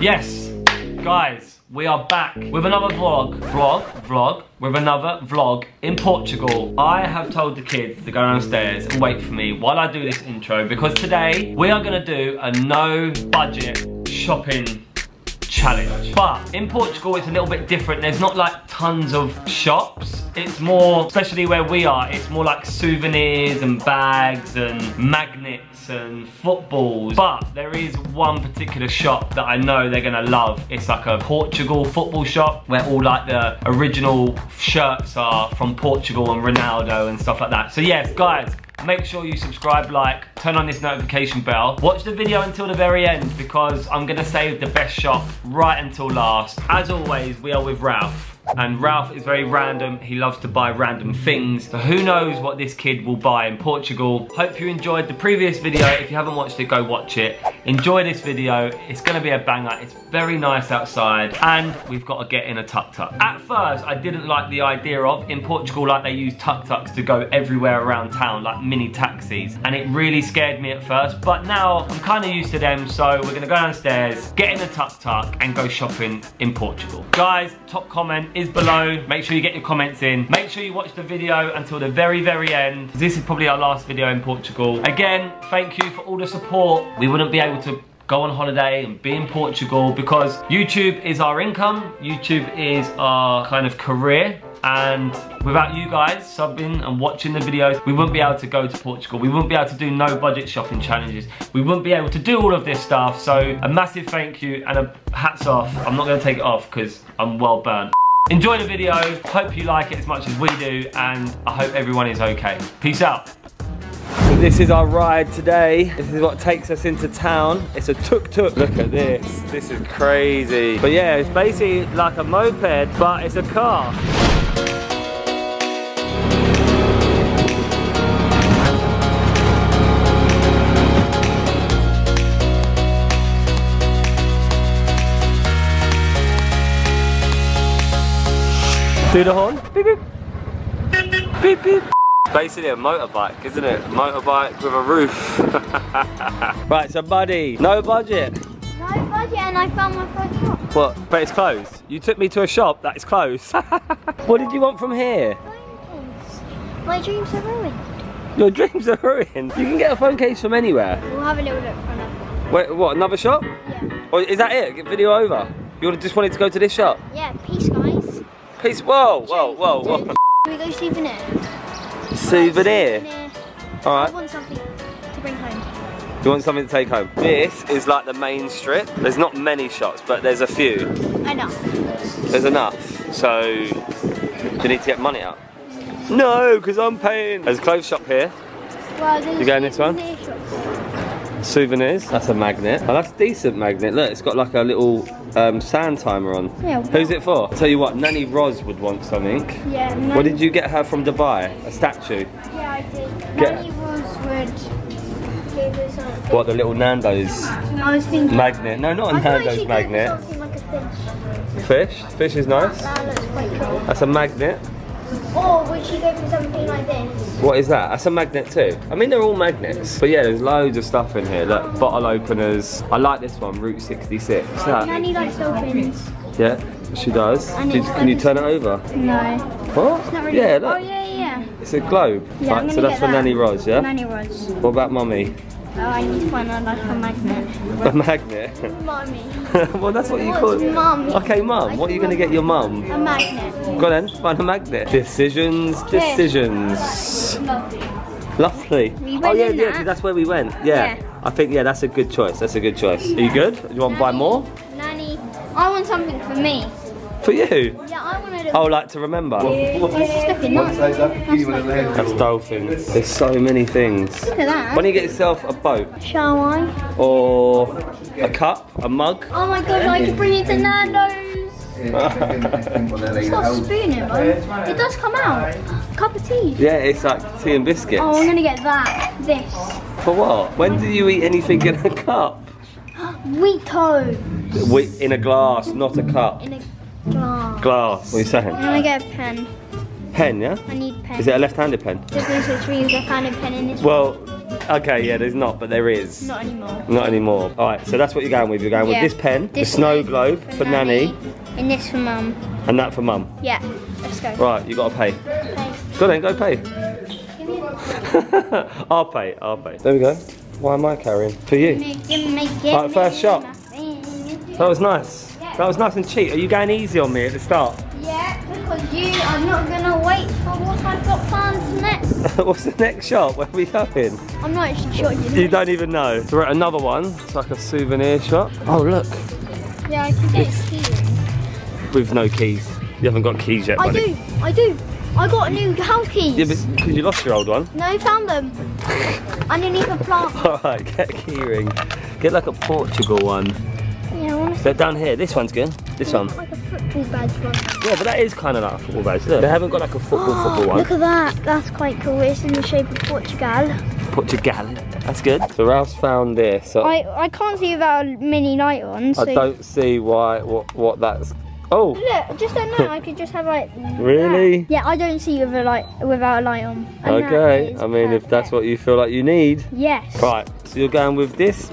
Yes, guys, we are back with another vlog with another vlog in Portugal. I have told the kids to go downstairs and wait for me while I do this intro, because today we are going to do a no budget shopping challenge. But in Portugal it's a little bit different. There's not like tons of shops. It's more, especially where we are, it's more like souvenirs and bags and magnets and footballs. But there is one particular shop that I know they're gonna love. It's like a Portugal football shop where all like the original shirts are from Portugal and Ronaldo and stuff like that. So yes, guys, make sure you subscribe, like, turn on this notification bell. Watch the video until the very end because I'm gonna save the best shop right until last. As always, we are with Ralph. And Ralph is very random. He loves to buy random things. So who knows what this kid will buy in Portugal. Hope you enjoyed the previous video. If you haven't watched it, go watch it. Enjoy this video. It's going to be a banger. It's very nice outside. And we've got to get in a tuk-tuk. At first, I didn't like the idea of, in Portugal, like they use tuk-tuks to go everywhere around town, like mini taxis. And it really scared me at first. But now I'm kind of used to them. So we're going to go downstairs, get in a tuk-tuk and go shopping in Portugal. Guys, top comment is below. Make sure you get your comments in. Make sure you watch the video until the very end. This is probably our last video in Portugal. Again, thank you for all the support. We wouldn't be able to go on holiday and be in Portugal because YouTube is our income. YouTube is our kind of career. And without you guys subbing and watching the videos, we wouldn't be able to go to Portugal. We wouldn't be able to do no budget shopping challenges. We wouldn't be able to do all of this stuff. So a massive thank you and a hats off. I'm not going to take it off because I'm well burnt. Enjoy the video, hope you like it as much as we do, and I hope everyone is okay. Peace out. So this is our ride today. This is what takes us into town. It's a tuk-tuk. Look at this. This is crazy. But yeah, it's basically like a moped, but it's a car. Do the horn. Beep, beep. Beep, beep. Basically a motorbike, isn't it? A motorbike with a roof. Right, so buddy, no budget. No budget, and I found my first shop. What? But it's closed. You took me to a shop that is closed. What did you want from here? Phone case. My dreams are ruined. Your dreams are ruined? You can get a phone case from anywhere. We'll have a little look for another. Wait, what, another shop? Yeah. Or is that it? Get video over. You just wanted to go to this shop? Yeah, peace guys. Please, whoa. Can we go souvenir? Souvenir? Alright. I want something to bring home. You want something to take home? This is like the main strip. There's not many shops, but there's a few. Enough. There's enough. So, do you need to get money out? No, because I'm paying. There's a clothes shop here. Well, you going this one? Souvenirs. That's a magnet. Oh, that's a decent magnet. Look, it's got like a little sand timer on. Yeah. Who's it for? I'll tell you what, Nanny Roz would want something. Yeah. Nanny... What did you get her from Dubai? A statue? Yeah, I did. Nanny Roz would give us something. What, the little Nando's? I was thinking... Magnet. No, not a Nando's magnet. Like a fish. Fish? Fish is nice. That looks quite cool. That's a magnet. Or would she go for something like this? What is that? That's a magnet too. I mean, they're all magnets. But yeah, there's loads of stuff in here. Look, like bottle openers. I like this one, Route 66. Nanny likes opens. Yeah, she does. Can you turn it over? No. What? It's not really. Yeah, look. Oh, yeah. It's a globe. Yeah, right, so that's for that. Nanny Roz, yeah? Nanny Roz. What about Mummy? Oh, I need to find out like a magnet. A magnet? Mummy. Well, that's what you call it. Mum. Okay, Mum. What are you going to get your mum? A magnet. Go then, find a magnet. Decisions. Lovely. Oh, yeah, that's where we went. Yeah. I think, yeah, that's a good choice. Are you good? Do you want to buy more? Nanny, I want something for me. For you? Yeah, I want to. Oh, like to remember? That's dolphins. There's so many things. Look at that. Why don't you get yourself a boat? Shall I? Or a cup? A mug? Oh my god, I could bring it to Nando's. It's got a spoon in it. It does come out. Cup of tea. Yeah, it's like tea and biscuits. Oh, I'm going to get that. This. For what? When do you eat anything in a cup? Wheatos. In a glass, not a cup. In a glass. What are you saying? I'm gonna get a pen. Pen, yeah? I need pen. Is it a left-handed pen? There's no such thing as a left-handed pen in this. Well, Okay, yeah, there's not, but there is. Not anymore. Not anymore. All right, so that's what you're going with. You're going with this pen, the snow globe for Nanny. And this for Mum. And that for Mum? Yeah, let's go. Right, you've got to pay. Pay. Go then, go pay. I'll pay, I'll pay. There we go. Why am I carrying? For you. Right, first shot. That was nice. That was nice and cheap. Are you going easy on me at the start? Yeah, because you are not going to wait for what I've got planned next. What's the next shop? Where are we going? I'm not actually sure. You don't even know. So we're at another one. It's like a souvenir shop. Oh, look. Yeah, I can get a key. With no keys. You haven't got keys yet, buddy. I do. I got new house keys. Yeah, but because you lost your old one. No, I found them. Underneath a plant. Alright, get a key ring. Get like a Portugal one. Yeah, I want to. So down here, this one's good. This one. Like a football badge one. Yeah, but that is kind of like a football badge, isn't it? They haven't got like a football one. Look at that. That's quite cool. It's in the shape of Portugal. Portugal. That's good. So Ralph's found this. So I can't see without a mini light on. So I don't see why, what that's. Oh! Look, just don't know. I could just have like. Really? That. Yeah, I don't see with a light, without a light on. And okay. I mean, perfect. If that's what you feel like you need. Yes. Right. So you're going with this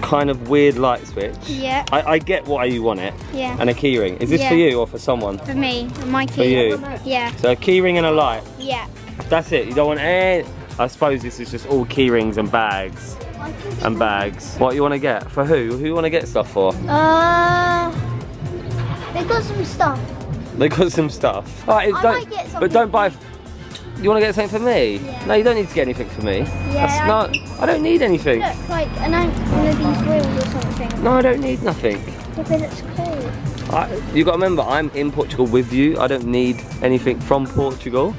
kind of weird light switch. Yeah. I get why you want it. Yeah. And a key ring. Is this for you or for someone? For me. My key. For you. Yeah. So a key ring and a light. Yeah. That's it. You don't want any. I suppose this is just all key rings and bags. And bags. What you want to get? For who? Who you want to get stuff for? They got some stuff. They got some stuff. All right, I might get something. But don't buy. You want to get something for me? Yeah. No, you don't need to get anything for me. Yeah. That's not. I don't need anything. Look, like one of these wheels or something. No, I don't need nothing. Yeah, but it's cool. You got to remember, I'm in Portugal with you. I don't need anything from Portugal.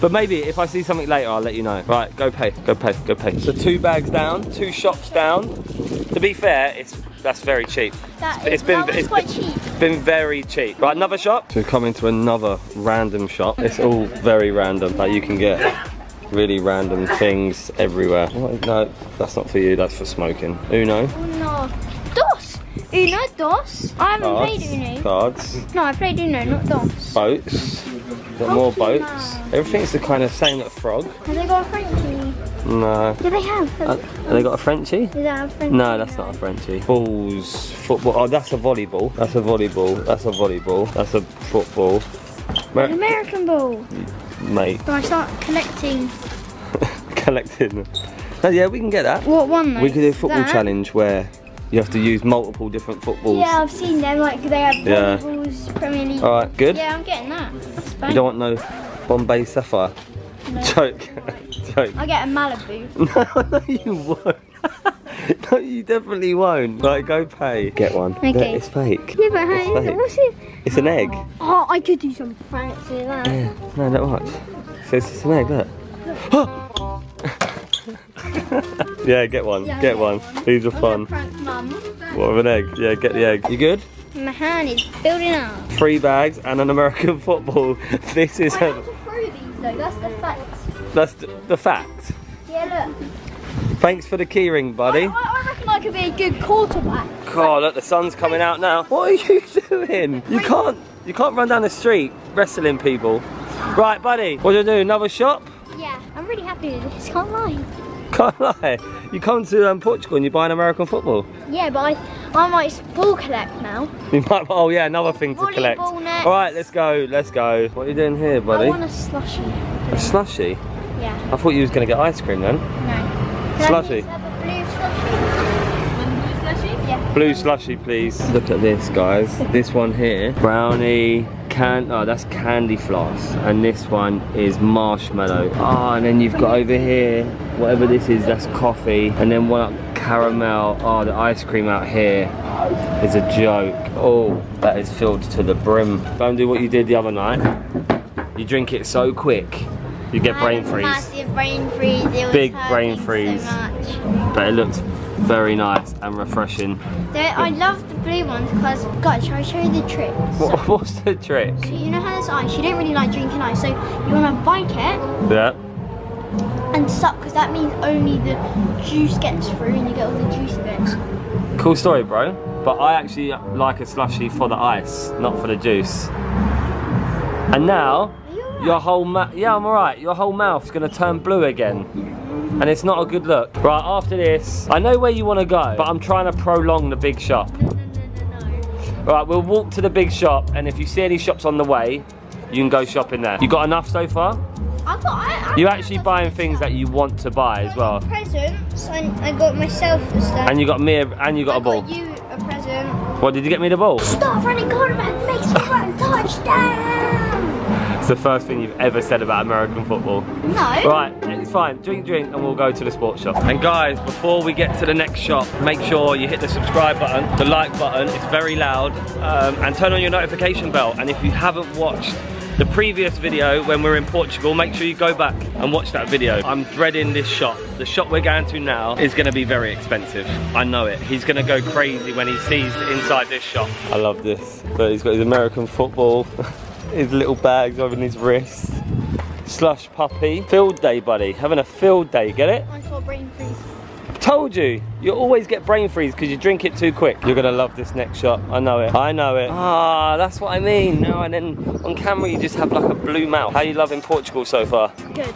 But maybe if I see something later, I'll let you know. Right, go pay, go pay, go pay. So 2 bags down, 2 shops down. To be fair, that's very cheap. It's been very cheap. Right, another shop. So we've come into another random shop. It's all very random. Like you can get really random things everywhere. What? No, that's not for you. That's for smoking. Uno. Uno. Dos. Uno, dos. I haven't played Uno. Cards. No, I played Uno, not dos. Boats. Got more boats. Everything's the kind of same at Frog. Have they got a Frenchie? No. Do they have? Have they got a Frenchie? Is that a Frenchie? No, that's not a Frenchie. Balls, football. Oh, that's a volleyball. That's a volleyball. That's a volleyball. That's a football. American ball. Mate. So I start collecting. Collecting. No, yeah, we can get that. What one though? We could do a football challenge where you have to use multiple different footballs. Yeah, I've seen them. Like they have footballs, Premier League. All right, good. Yeah, I'm getting that. That's fine. You don't want no Bombay Sapphire. No, joke, joke. I'll get a Malibu. No, no, you won't. No, you definitely won't. Like, go pay. Get one. Okay. That, it's fake. Yeah, but it's fake. What's it? It's an egg. Oh, I could do some fancy that. Yeah. No, not much. So it's just an egg. Look. Oh! Yeah, get one. Yeah, get one. These are fun. What of an egg? Yeah, get the egg. You good? My hand is building up. 3 bags and an American football. This is. I have to throw these though. That's the fact. That's the fact. Yeah, look. Thanks for the keyring, buddy. I reckon I could be a good quarterback. God, look, the sun's coming out now. What are you doing? You can't run down the street wrestling people. Right, buddy. What do you do? Another shop? Yeah, I'm really happy with this. Can't lie. Can't lie. You come to Portugal and you buy an American football. Yeah, but I might ball collect now. You might. Oh yeah, another thing to collect. All right, let's go. Let's go. What are you doing here, buddy? I want a slushy. A slushy? Yeah. I thought you was gonna get ice cream then. No. Slushy. Blue slushy. Yeah. Blue slushy, please. Look at this, guys. This one here, brownie. Oh, that's candy floss, and this one is marshmallow. Oh, and then you've got over here, whatever this is, that's coffee, and then one up caramel. Oh, the ice cream out here is a joke. Oh, that is filled to the brim. Don't do what you did the other night. You drink it so quick, you get brain freeze. Massive brain freeze. Big brain freeze. So much. But it looks very nice and refreshing. I love the blue ones because, guys, shall I show you the trick? So, what's the trick? So you know how there's ice, you don't really like drinking ice, so you want to bite it and suck, because that means only the juice gets through and you get all the juicy bits. Cool story, bro, but I actually like a slushie for the ice, not for the juice. And now, your whole mouth, yeah, I'm alright, your whole mouth's going to turn blue again. and it's not a good look. Right, after this, I know where you want to go, but I'm trying to prolong the big shop. No. Right, we'll walk to the big shop, and if you see any shops on the way, you can go shopping there. You got enough so far? You're actually buying things that you want to buy as well. Presents, I got myself and stuff. And you got me, and you got a ball. I got you a present. What, did you get me the ball? Stop running quarterback, makes me run touchdown. It's the first thing you've ever said about American football. No. Right, it's fine, drink, and we'll go to the sports shop. And guys, before we get to the next shop, make sure you hit the subscribe button, the like button, it's very loud, and turn on your notification bell. And if you haven't watched the previous video when we were in Portugal, make sure you go back and watch that video. I'm dreading this shop. The shop we're going to now is going to be very expensive. I know it. He's going to go crazy when he sees inside this shop. I love this. But he's got his American football, his little bags over his wrists. Slush puppy. Field day, buddy. Having a field day, get it? I saw brain freeze. Told you. You always get brain freeze because you drink it too quick. You're gonna love this next shop. I know it. I know it. Ah, that's what I mean. Now and then on camera you just have like a blue mouth. How are you loving Portugal so far? Good.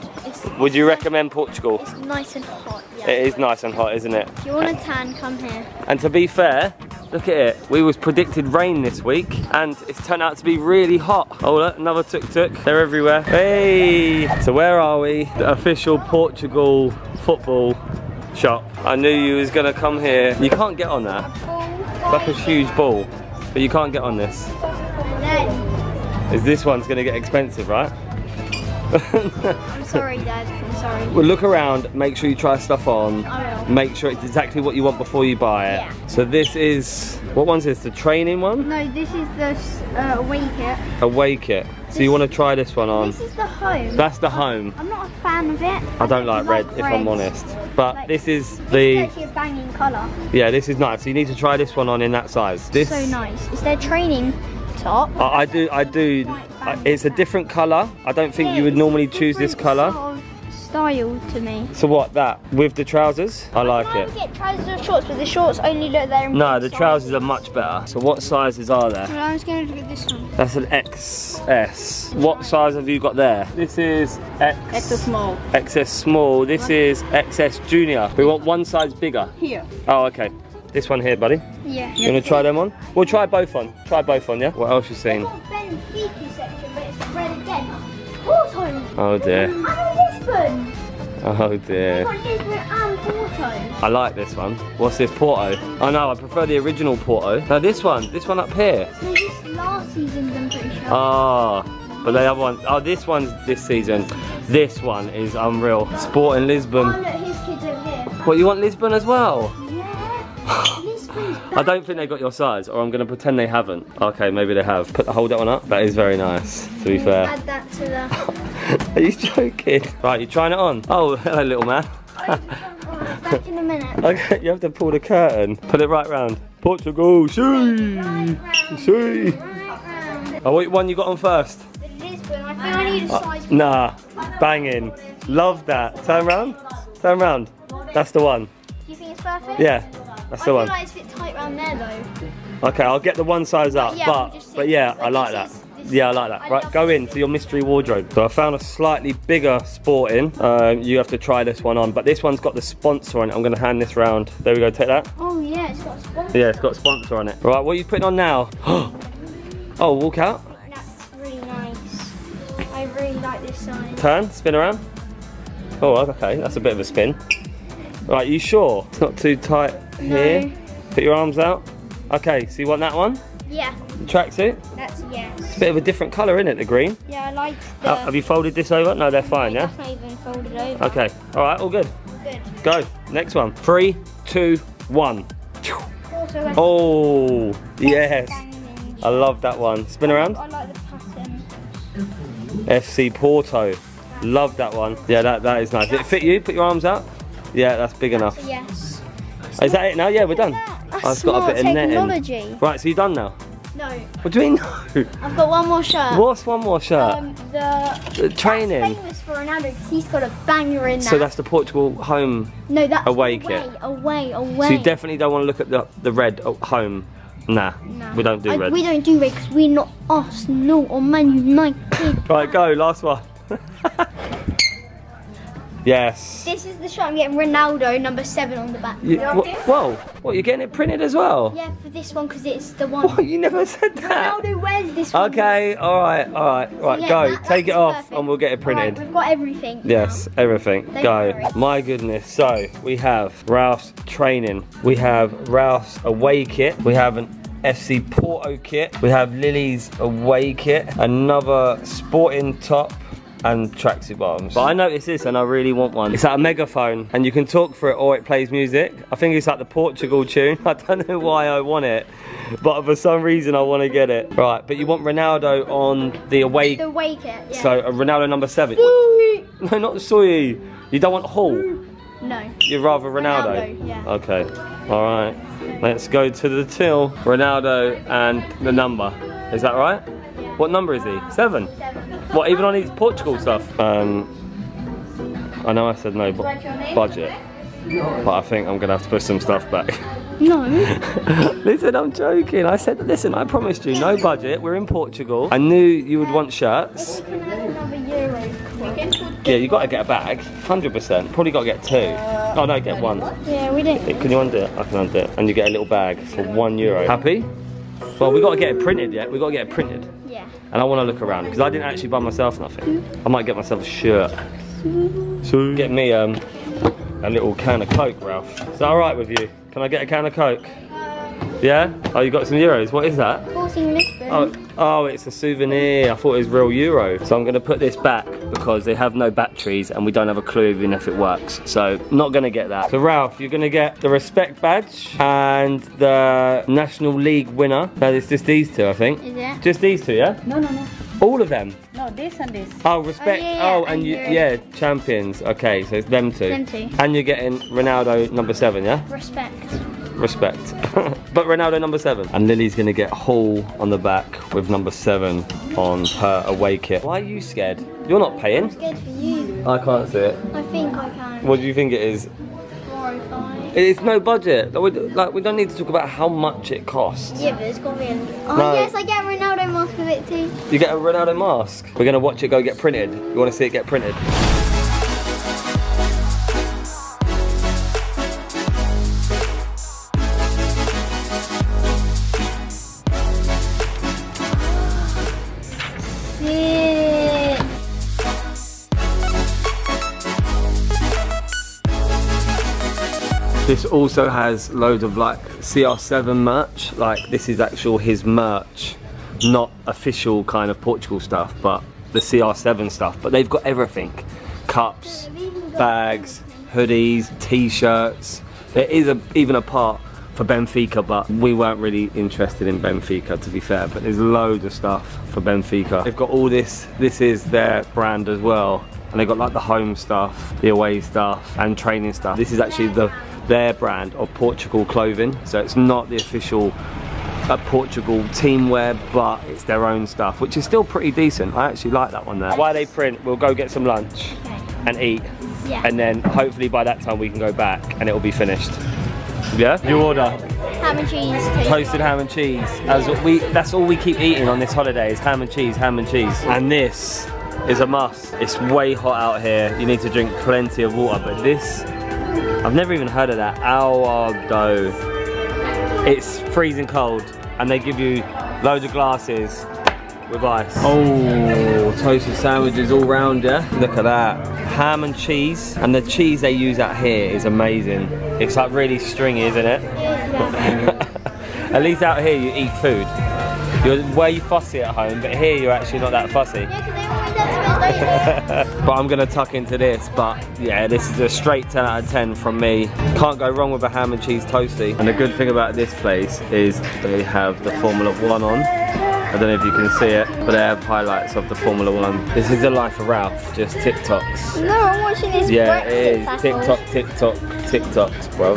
Would you recommend Portugal? It's nice and hot, yeah. It is nice and hot, isn't it? If you want a tan, come here. And to be fair, look at it. We was predicted rain this week and it's turned out to be really hot. Oh look, another tuk-tuk. They're everywhere. Hey! So where are we? The official Portugal football shop. I knew you was gonna come here. You can't get on that. It's like a huge ball, but you can't get on this. Is this one's gonna get expensive, right? I'm sorry, Dad. I'm sorry. Well, look around. Make sure you try stuff on. I will. Make sure it's exactly what you want before you buy it. Yeah. So this is what one's this? The training one? No, this is the away kit. Away kit. So you want to try this one on? This is the home. That's the home. I'm not a fan of it. I don't like red, if I'm honest. But like, this is the... It's actually a banging colour. Yeah, this is nice. So you need to try this one on in that size. This... So nice. It's their training top. I do. It's a different colour. I don't think you would normally choose this colour. Sort of style to me. So what, that? With the trousers? I like it. I get trousers or shorts, but the shorts only look there in No, the trousers are much better. So what sizes are there? Well, I was going to look at this one. That's an XS. What size have you got there? This is XS small. XS small. This is XS junior. We want one size bigger. Here. Oh, okay. This one here, buddy? Yeah. You want to try them on? We'll try both on. Try both on, yeah? What else you seen? Benfica section, but it's red again. Porto! Oh dear. And Lisbon! Oh dear. Got Lisbon and Porto. I like this one. What's this, Porto? Oh no, I prefer the original Porto. No, this one up here. No, this last season's, I'm pretty sure. Ah, but the other one, oh this one's this season. This one is unreal. Sporting Lisbon. Oh look, his kids over here. What, you want Lisbon as well? I don't think they got your size, or I'm going to pretend they haven't. Okay, maybe they have. Hold that one up. That is very nice, to be fair. Add that to the... Are you joking? Right, you trying it on? Oh, hello, little man. Back in a minute. Okay, you have to pull the curtain. Put it right round. Portugal, see! See! Oh, what one you got on first? The Lisbon. I think I need a size. Nah, banging. Love that. Turn round. Turn round. That's the one. Do you think it's perfect? Yeah. That's the one. I feel like it's a bit tight around there though. Okay, I'll get the one size up, but yeah, I like that. Yeah, I like that. Right, go into your mystery wardrobe. So I found a slightly bigger Sporting. You have to try this one on, but this one's got the sponsor on it. I'm going to hand this round. There we go, take that. Oh yeah, it's got a sponsor. Yeah, it's got a sponsor on it. Right, what are you putting on now? Oh, walk out. That's really nice. I really like this sign. Turn, spin around. Oh, okay, that's a bit of a spin. Right, you sure? It's not too tight here. No. Put your arms out. Okay, so you want that one? Yeah. Tracksuit? That's yes. It's a bit of a different colour, isn't it, the green? Yeah, I like the... have you folded this over? No, they're fine, yeah? That's not even folded over. Okay, alright, all good. Good. Go, next one. 3, 2, 1. Oh, yes. I love that one. Spin around. I like the pattern. FC Porto. Love that one. Yeah, that is nice. Did it fit you? Put your arms out. Yeah, that's big enough. Yes. Is that it now? Yeah, we're done. I've got a bit of netting. Right, so you're done now? No. What do you mean no? I've got one more shirt. What's one more shirt? The training. That's famous for Ronaldo because he's got a banger in that. So that's the Portugal home. No, that's away kit. Away. So you definitely don't want to look at the red home. Nah, no. We don't do red. We don't do red because we're not Arsenal or Man United. Right, go, last one. Yes. This is the shot I'm getting, Ronaldo, number 7 on the back. You, whoa, what, you're getting it printed as well? Yeah, for this one, because it's the one. What, you never said that? Ronaldo wears this one. Okay, all right, yeah, go, take it off perfect. And we'll get it printed. Right, we've got everything. Yes, now. Everything, don't go. My goodness, so we have Ralph's training. We have Ralph's away kit. We have an FC Porto kit. We have Lily's away kit. Another Sporting top. And tracksuit bottoms. But I noticed this and I really want one. It's like a megaphone and you can talk for it or it plays music. I think it's like the Portugal tune. I don't know why I want it, but for some reason I want to get it. Right, but you want Ronaldo on the away. The away kit, yeah. So a Ronaldo number 7. Soy. No, not Soy. You don't want Hall? No. You'd rather Ronaldo? Yeah. Okay, all right. Let's go to the till. Ronaldo and the number. Is that right? What number is he? 7? 7. What, even on his Portugal stuff? I know I said no budget, but I think I'm gonna have to put some stuff back. No. Listen, I'm joking. I said, listen, I promised you, no budget, we're in Portugal. I knew you would want shirts. Yeah, you gotta get a bag, 100%. Probably gotta get 2. Oh no, get 1. Yeah, we did. Can you undo it? I can undo it. And you get a little bag for €1. Happy? Well, we got to get it printed yet. We got to get it printed. Yeah. And I want to look around because I didn't actually buy myself nothing. I might get myself a shirt. So get me a little can of Coke, Ralph. Is that all right with you? Can I get a can of Coke? Yeah. Oh, you got some euros. What is that? Sporting Lisbon. Oh, it's a souvenir. I thought it was real euro. So I'm going to put this back because they have no batteries and we don't have a clue even if it works. So not going to get that. So Ralph, you're going to get the respect badge and the National League winner. No, it's just these two, I think. Is it? Just these two, yeah? No. All of them? No, this and this. Oh, respect. Oh, yeah. and you, champions. Okay, so it's them two. Them two. And you're getting Ronaldo number 7, yeah? Respect. But Ronaldo number 7. And Lily's gonna get Hall on the back with number 7 on her away kit. Why are you scared? You're not paying. I'm scared for you. I can't see it. I think I can. What do you think it is? 405. It's no budget. Like, we don't need to talk about how much it costs. Yeah, but it's got to be yes, I get a Ronaldo mask with it too. You get a Ronaldo mask? We're gonna watch it go get printed. You wanna see it get printed? This also has loads of like CR7 merch. Like this is actual his merch, not official kind of Portugal stuff, but the CR7 stuff. But they've got everything. Cups, bags, hoodies, t-shirts. There is even a part for Benfica, but we weren't really interested in Benfica, to be fair, but there's loads of stuff for Benfica. They've got all this is their brand as well, and they've got like the home stuff, the away stuff, and training stuff. This is actually their brand of Portugal clothing, so it's not the official Portugal team wear, but it's their own stuff, which is still pretty decent. I actually like that one there. While they print, we'll go get some lunch and eat, and then hopefully by that time we can go back and it'll be finished. Yeah? You order? Ham and cheese. Too. Toasted ham and cheese. That's all we keep eating on this holiday is ham and cheese. And this is a must. It's way hot out here. You need to drink plenty of water, but this, I've never even heard of that. Aldo. It's freezing cold and they give you loads of glasses with ice. Oh, toasted sandwiches all round, yeah? Look at that. Ham and cheese, and the cheese they use out here is amazing. It's like really stringy, isn't it? At least out here you eat food. You're way fussy at home, but here you're actually not that fussy. But I'm gonna tuck into this, but yeah, this is a straight 10 out of 10 from me. Can't go wrong with a ham and cheese toasty. And the good thing about this place is they have the Formula One on. I don't know if you can see it, but they have highlights of the Formula One. This is the life of Ralph, just TikToks. No, I'm watching this. Yeah, it is. TikToks, bro.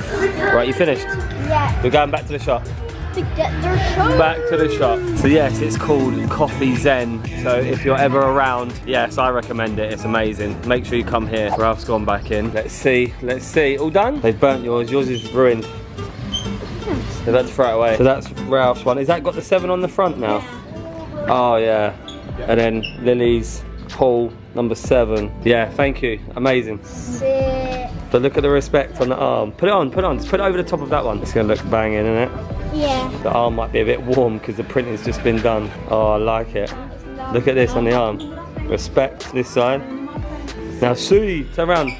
Right, you finished? Yeah. We're going back to the shop. To get their shop. Back to the shop. So yes, it's called Coffee Zen. So if you're ever around, yes, I recommend it. It's amazing. Make sure you come here. Ralph's gone back in. Let's see. All done? They've burnt yours. Yours is ruined. So that's throw it away. So that's Ralph's one. Is that got the 7 on the front now? Yeah. Oh yeah. And then Lily's Paul, number 7. Yeah, thank you. Amazing. Sick. But look at the respect on the arm. Put it on, put it on. Just put it over the top of that one. It's going to look banging, isn't it? Yeah. The arm might be a bit warm because the print has just been done. Oh, I like it. Look at this on the arm. Respect this side. Now, Sue, turn around.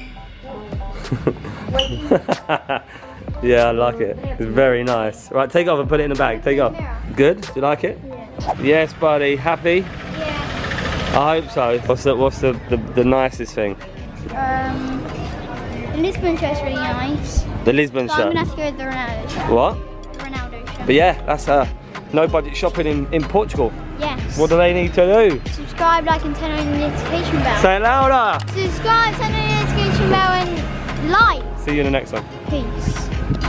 Yeah, I like it. It's very nice. Right, take it off and put it in the bag. Take it off. Good? Do you like it? Yeah. Yes, buddy. Happy? I hope so. What's the nicest thing? The Lisbon shirt's really nice. The Lisbon shirt? I'm going to have to go with the Ronaldo shirt. What? The Ronaldo shirt. But yeah, that's no budget shopping in Portugal. Yes. What do they need to do? Subscribe, like and turn on the notification bell. Say it louder. Subscribe, turn on the notification bell and like. See you in the next one. Peace.